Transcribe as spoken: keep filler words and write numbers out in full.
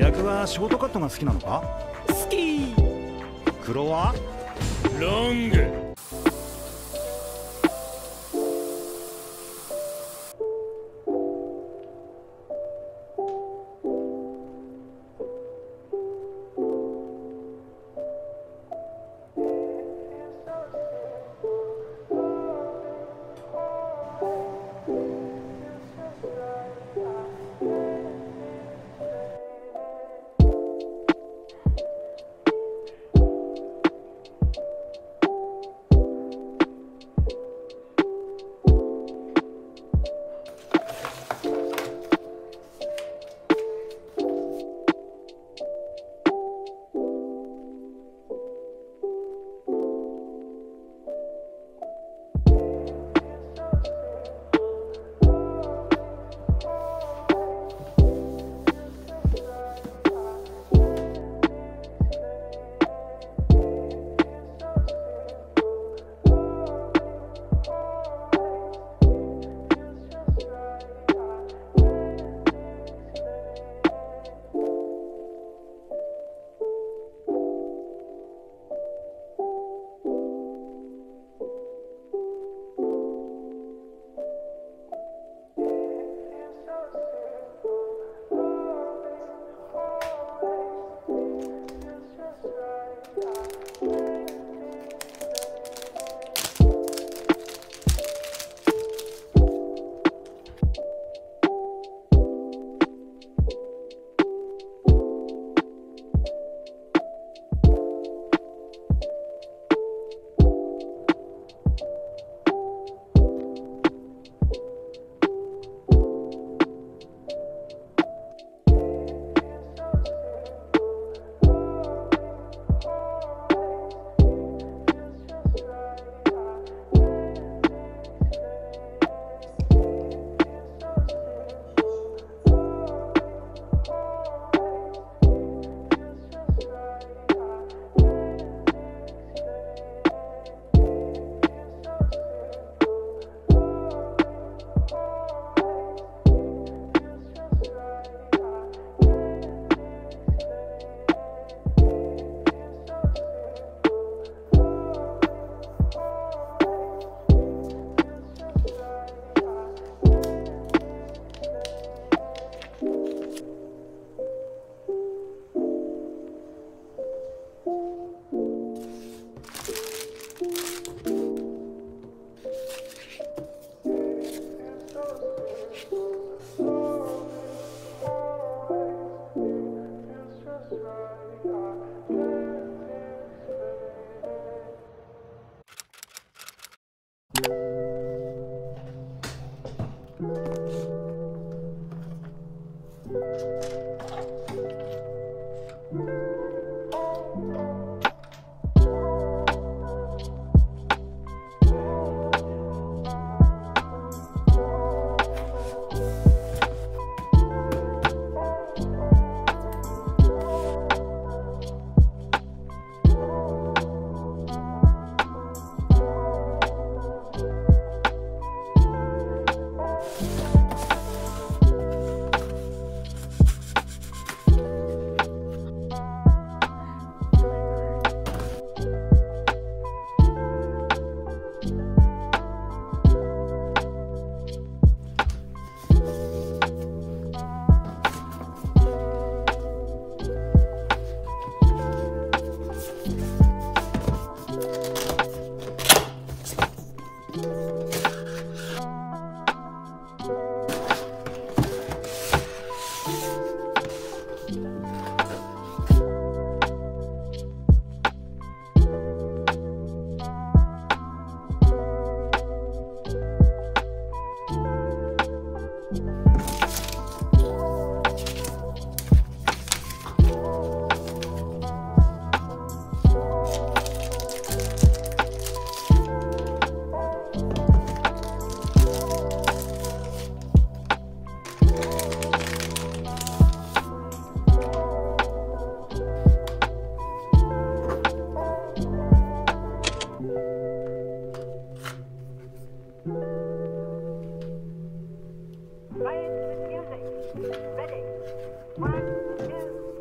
役はショートカットが好きなのか？好き。黒は？ロング。Music. Ready. One, two.